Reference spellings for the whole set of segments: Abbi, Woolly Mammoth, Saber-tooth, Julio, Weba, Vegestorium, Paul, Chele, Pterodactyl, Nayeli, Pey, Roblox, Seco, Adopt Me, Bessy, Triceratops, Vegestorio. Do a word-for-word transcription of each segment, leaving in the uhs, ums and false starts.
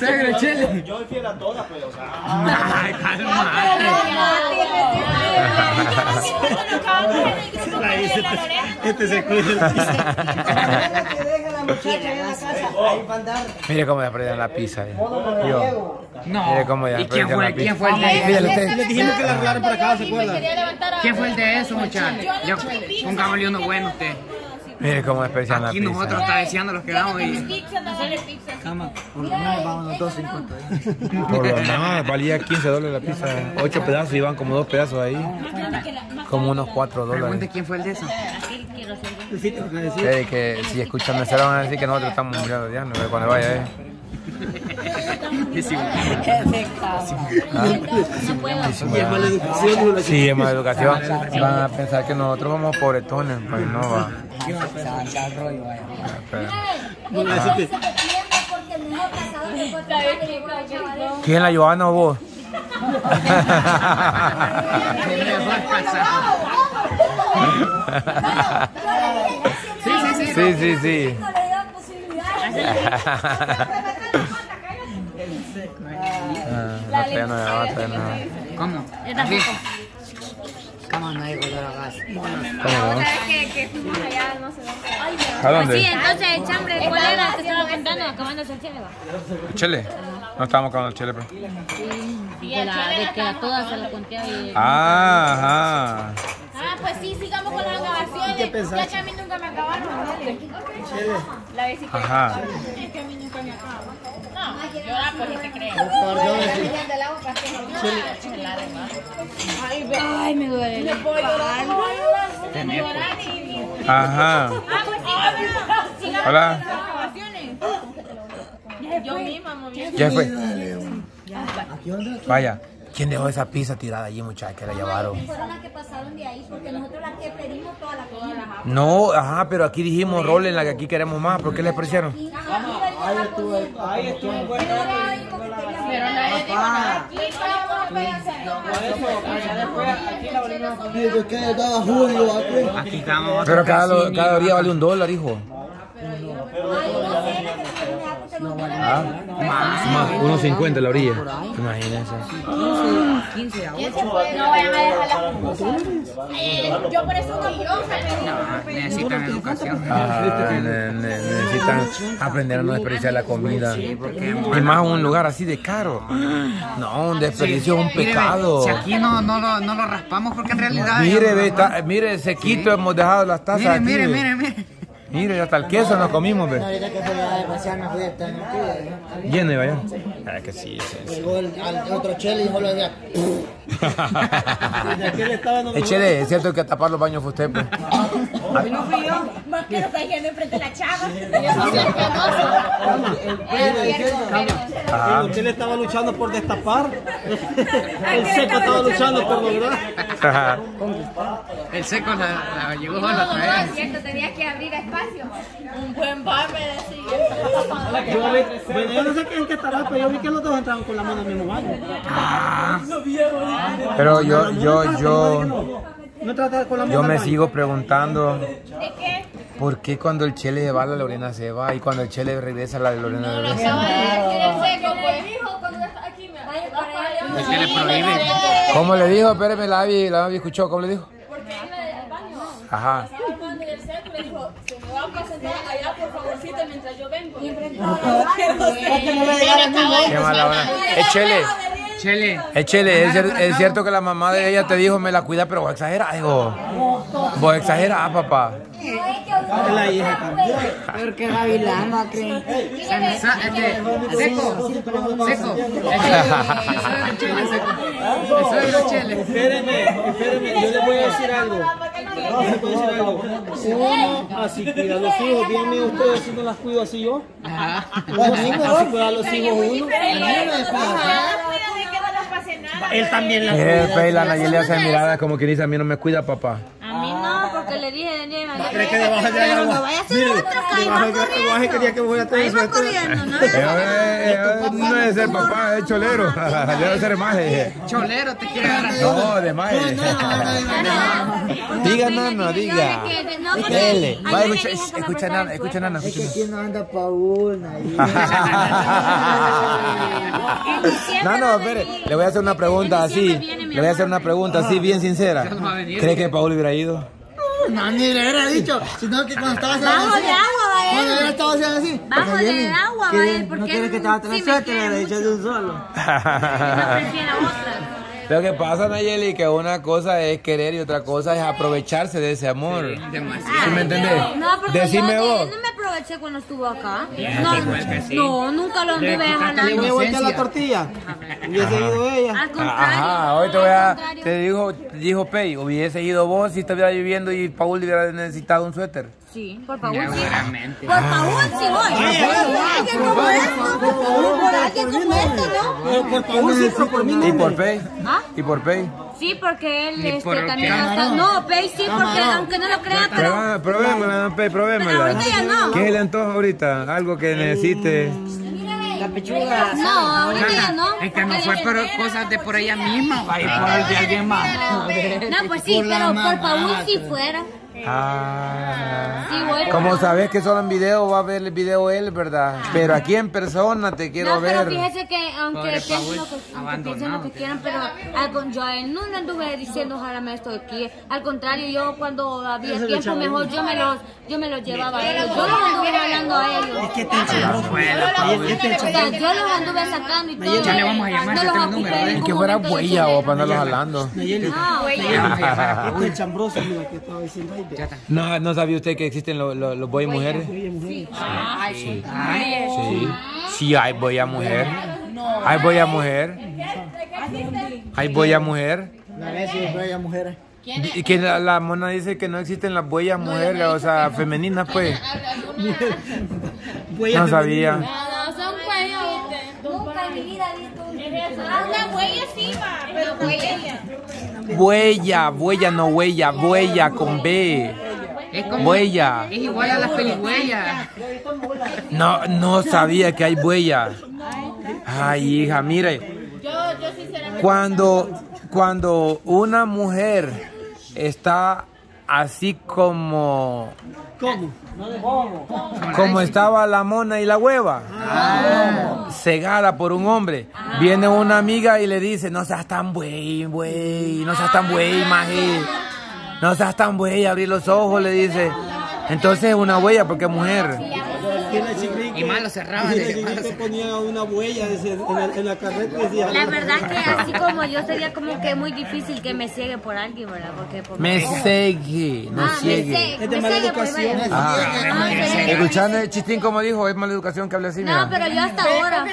Segre, Chele. Yo soy fiel a todas, pero o sea. Ay, calma. Este se cuida. Mire cómo ya perdieron la pizza. Mire cómo ya perdieron la pizza. ¿Quién fue el de? Le dijimos que la arreglaron para acá, ¿se acuerdan? ¿Quién fue el de eso, muchachos? Yo un camaleón no bueno usted. Mire cómo desperdician la pizza. Aquí nosotros atravesando los quedamos y... Por lo menos vamos a dos cincuenta. Por lo menos valía quince dólares la pizza. ocho pedazos, iban como dos pedazos ahí. Como unos cuatro dólares. Pregunte quién fue el de eso. Sí, que si escuchan mesero van a decir que nosotros estamos muriendo de hambre cuando vaya eh. Sí, es mala educación. Van a pensar que nosotros vamos pobretones, pues no va. ¿Quién la Johanna o vos? Sí, sí, sí. La no, no, no, no. ¿Cómo? ¿Sí? ¿Cómo no hay color a gas? La otra vez que fuimos allá, no sé dónde. ¿A dónde? Sí, entonces el chambre, ¿cuál era? ¿Te estaban contando? ¿Acabándose el chile? ¿Chile? No estábamos acabando el chile, pero. Sí, de que a todas se la conté ahí. Ah, ajá. Ah, pues sí, sigamos con las grabaciones. Ya que a mí nunca me acabaron. La bicicleta. Ajá. Es que a mí nunca me acabaron. Llorar porque te crees. Ay, me duele. No puedo llorar. Ajá. Hola. Yo misma moví. Ya fue. Vaya. ¿Quién dejó esa pizza tirada allí, muchachos? Que la llevaron. Fueron las que pasaron de ahí, porque nosotros las que pedimos todas las cosas. No, ajá, pero aquí dijimos rol en la que aquí queremos más. ¿Por qué les parecieron? Ahí estuve, ahí estuve. Pero nadie dijo nada. Aquí estamos. Pero cada, cada día vale un dólar, hijo. Ah, más uno cincuenta la orilla. Imagínense. quince, quince No voy a dejar las cosas. Yo por eso no necesitan educación. Necesitan aprender a no desperdiciar la comida. Y más un lugar así de caro. No, un desperdicio es un pecado. Si aquí no lo raspamos porque en realidad. Mire, mire, sequito hemos dejado las tazas. Mire, mire, mire. Mire, hasta el queso nos comimos, ve. Ahorita que se va a demasiado, me fui a estar en el cubo. Lleno, vaya. Ah, que sí, sí, sí. Llegó al otro Chele y dijo lo de acá. Chele, es cierto que a tapar los baños fue usted, pues. Hoy no fui yo. Más que lo está yendo enfrente de la chava. Yo el Chele estaba luchando por destapar. El Seco estaba luchando por lograr. El Seco la llevó a la traer. No, cierto, tenía que abrir espacio. Un buen bar me decía. Yo no sé quién que estará, pero yo vi que los dos entraban con la mano en el mismo baño. Ah, pero yo, yo, yo, yo me sigo preguntando por qué cuando el Chele se va, la Lorena se va, y cuando el Chele regresa, la Lorena regresa. ¿Cómo le dijo? Espérame, la Abbi, la Abbi escuchó, ¿cómo le dijo? Ajá. Allá, por favorcito, mientras yo vengo. Qué mala hora. Échele, Chele, Échele, es, es cierto que la mamá de ella te dijo, me la cuida, pero vos exagerás, hijo. Vos exagerás, papá. La hija también. Pero que Gavilán, no creen. Seco, Seco. Eso es lo Chele. Espérenme, espérenme, yo les voy a decir algo. No, se puede decir algo. Uno, así cuida a los hijos. Díganme ustedes si no las cuido así yo. Ajá. Así cuida a los hijos uno. Él también las cuida. El Pey, la Nayeli hace miradas como que dice, a mí no me cuida, papá. A mí no, porque le dije de nieve. ¿Crees que debajo de agua? Cuando vaya a ser otro, caíba corriendo. Ahí va corriendo, ¿no? No es el papá, es cholero. Debe ser maje. Cholero, te quiero ganar. No, de maje. Diga, nana, diga. Dele. Escucha, nana, escucha, nana. Es que aquí no anda pa' una. No, no, espere. Le voy a hacer una pregunta así. Le voy a hacer una pregunta así, bien sincera. ¿Cree que Paul hubiera ido? No, ni le hubiera dicho, sino que cuando estaba haciendo bajo así, de agua, él. Cuando él estaba haciendo así. Bajo de agua, él. ¿Por no quieres que te va a traer suerte? Le he dicho de un solo. No prefiero otra. Lo que pasa, Nayeli, que una cosa es querer y otra cosa es aprovecharse de ese amor. Sí, ¿sí me entendés? No, porque decime yo, vos. Yo no me aproveché cuando estuvo acá. No, no, no, nunca lo anduve jalando. Le voy a voltear la tortilla. Y he seguido ella. Al contrario. Ajá, hoy te voy a... Te dijo, dijo Pey, hubiese ido vos si estuviera lloviendo y Paul hubiera necesitado un suéter. Sí, por Paul sí. Por Paul sí voy. Por Paul, por alguien como esto, ¿no? Por Paul sí, por mí no. ¿Y por Pey? ¿Y por Pey? Sí, porque él este, por también hasta... No, Pey sí, porque aunque no lo crea, pero... Probémosla, Pey, probémosla. Pero ahorita ya no. ¿Qué le antoja ahorita? Algo que necesite... La pechuga. No, ahorita ya no. Es que no fue por cosas de por ella misma. Va a ir por de alguien más. No, pues sí, pero por Paul sí fuera. Ah, sí, bueno. Como sabes que solo en video va a ver el video él, ¿verdad? Ah, pero aquí en persona te quiero no, ver. No, pero fíjese que aunque piensen lo que, aunque piensen lo que quieran, pero al, yo a él no le anduve diciendo ojalá me estoy aquí. Al contrario, yo cuando había tiempo mejor, yo me los, yo me los llevaba a ellos. Yo los anduve hablando a ellos. Es que te enchiló, fue. Yo los anduve sacando y todo. Ya le vamos a llamar, no los ocupé. Es que fuera huella o para andarlos jalando. No, huella. Es el chambroso, mira, que estaba diciendo ahí. No, ¿no sabía usted que existen los, los, los boy mujeres? Sí. Ay, sí. Ay, sí. Sí, hay boya mujer. Hay boya mujer. Hay boya mujer. Y que la, la mona dice que no existen las boyas mujeres, o sea, femeninas, pues. No sabía. No, son cuellos. Nunca en mi vida he visto una huella, sí, pero huella. Buella, buella, no huella, buella con B. Es como, buella. Es igual a las peligüeyas. No, no sabía que hay buella. Ay, hija, mire. Cuando, cuando una mujer está así como... ¿Cómo? Como estaba la mona y la hueva, ah, cegada por un hombre. Ah, viene una amiga y le dice, no seas tan buey, buey, no seas tan buey, maje. No seas tan buey, abrir los ojos, le dice. Entonces es una huella porque es mujer. Y malo cerraban. Y ponía una huella en la carreta. La verdad que así como yo sería como que muy difícil que me ciegue por alguien, ¿verdad? Porque por me ciegue, no ciegue. Es de mala educación. Escuchando el chistín como dijo, es mala educación que hable así. No, pero yo hasta ahora.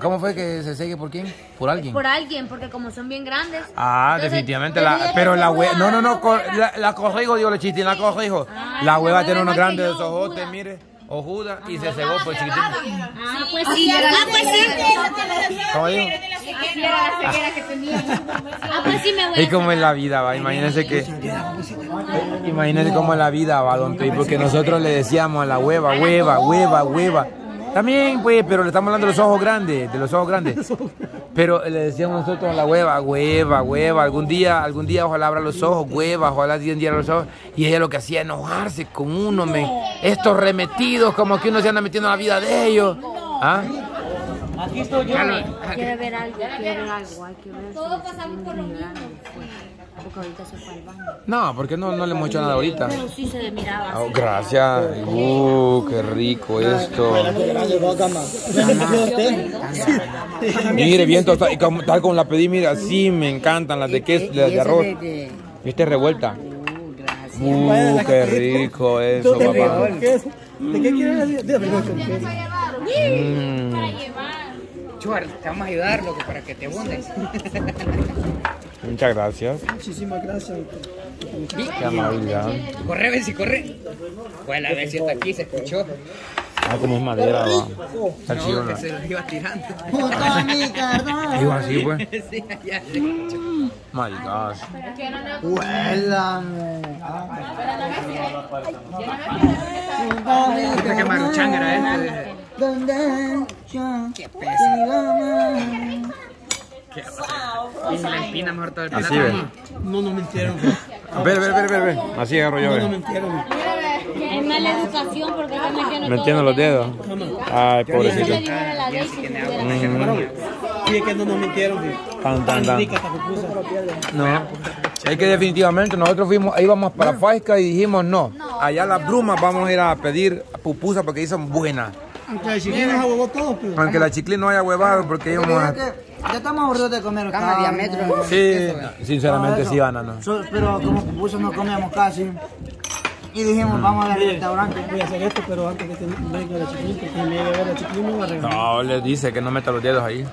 ¿Cómo fue que se ciegue por quién? Por alguien. Por alguien, porque como son bien grandes. Ah, definitivamente. Pero la hueva. No, no, no. La corrijo, digo, el chistín, la corrijo. La hueva tiene unos grandes ojos. Mire, ojuda y se cebó por chiquitito. Ah, pues sí, ah, pues sí. ¿Cómo digo? Ah, pues sí, me voy. Y como en la vida va, imagínense que... Imagínense cómo en la vida va, don Pey, porque nosotros le decíamos a la hueva, hueva, hueva, hueva. También, pues, pero le estamos hablando de los ojos grandes, de los ojos grandes. Pero le decíamos nosotros a la hueva, hueva, hueva, algún día, algún día ojalá abra los ojos, hueva, ojalá alguien abra los ojos. Y ella lo que hacía enojarse con uno, no. me, estos remetidos, como que uno se anda metiendo en la vida de ellos. No. ¿Ah? Aquí estoy yo. Quiero ver algo, quiero ver algo, hay que ver. Todos pasamos por lo mismo. Porque ahorita se fue al baño. No, porque no, no le hemos hecho nada ahorita. Pero sí se le miraba. Oh, gracias. Uh, qué rico esto. Mire, bien tostada. Tal como la pedí, mira, sí, me encantan las de queso, las de arroz. Y esta es revuelta. Uh, qué rico eso, papá. ¿De qué quieres decir? Mm. Para llevar. Chuar, te vamos a ayudar, loco, para que te abundes. Muchas gracias. Muchísimas gracias. Qué amabilidad. Corre, Bessy, corre. Fue la Bessy, está aquí, se escuchó. Ah, como es madera, va. Está no, chido, se los iba tirando. Puto mi carnal. Iba así, pues. Sí, allá. Mm. My gosh. Huélame. Puta que maruchanga era este. Qué pesado. ¿Qué wow, y se la empina mejor todo el plato. Así ve. No, no mintieron. Ve, ve, ve, ve, ve. Así agarro yo, ve. No, no mintieron. Es mala educación porque están metiendo me entiendo los dedos. Ay, pobrecito. Yo le digo a la ley si me es que no nos mintieron. Tan, tan, tan. No. Es que definitivamente nosotros fuimos, íbamos para Faisca y dijimos no. Allá las brumas vamos a ir a pedir pupusas porque ahí son buenas. Aunque la chiclina no haya huevado todo, pero... Aunque la chiclina no haya huevado porque ellos no... Ya estamos aburridos de comer carne. Carne diámetro. Sí, sinceramente sí, banana. Pero como pupusas no comíamos casi. Y dijimos, vamos a ver el restaurante. Voy a hacer esto, pero antes que te venga la chiclina, porque me llegue a ver la chiclina, voy a arreglar. No, les dice que no meta los dedos ahí.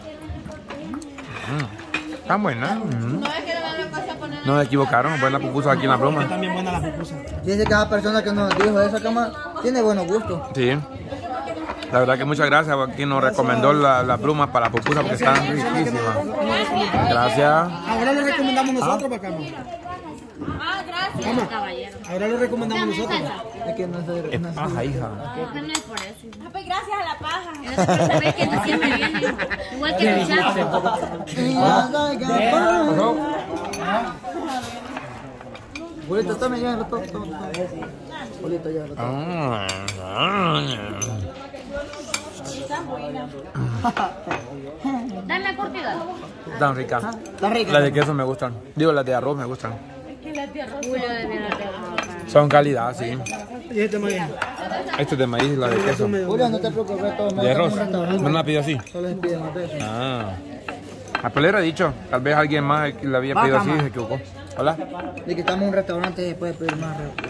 Está buena. No es que no van a pasar a poner... Nos equivocaron, pues las pupusas aquí en la broma. Están bien buenas las pupusas. Dice que cada persona que nos dijo esa cama tiene buenos gustos. Sí. La verdad que muchas gracias a quien nos recomendó las la brumas para pupusas porque están riquísimas. Gracias. Ahora le recomendamos nosotros, para acá. Ah, gracias, caballero. Ahora le recomendamos nosotros. Es que no es paja, hija. No es por eso. Ah, pues gracias a la paja. Sabes que tú siempre vienes. Igual que el chato. Bolito, está me llevando todo. Bolito, ya. Dame curtida. Tan rica. Tan rica. Las de queso me gustan. Digo, las de arroz me gustan. Es que las de arroz son calidad, sí. ¿Y este maíz? Este de maíz, la de queso. Julio, no te preocupes, todo. ¿De arroz? ¿No la pidió así? Solo les piden pesos. Ah. A Pelera ha dicho. Tal vez alguien más la había pedido así y se equivocó. Hola. De que estamos en un restaurante y después pedir más resto.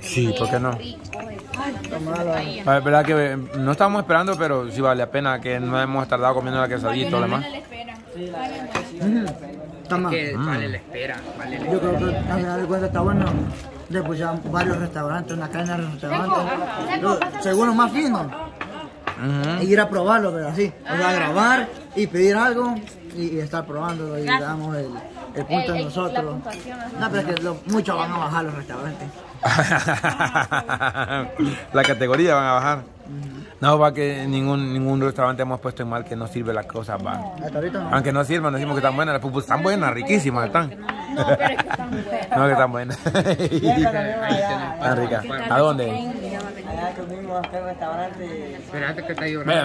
Sí, ¿por qué no? Es verdad que no estábamos esperando, pero sí vale la pena que no hemos tardado comiendo la quesadilla y todo lo demás. Que vale la espera. Yo creo que al final de cuentas está bueno. Después ya varios restaurantes, una cadena de restaurantes. Según los más finos. Y ir a probarlo, pero así. O sea, grabar y pedir algo y estar probándolo y damos el... El punto de nosotros. No, pero es que lo, muchos van a bajar los restaurantes. La categoría van a bajar. Uh-huh. No, va que ningún, ningún restaurante hemos puesto en mal que no sirve las cosas. Va. No. Aunque no sirvan, decimos que están buenas. Las pupusas están buenas, riquísimas están. No, pero es que están buenas. No, que están buenas. Están ricas. ¿A dónde? Allá comimos en el restaurante. Espérate que te ayudan.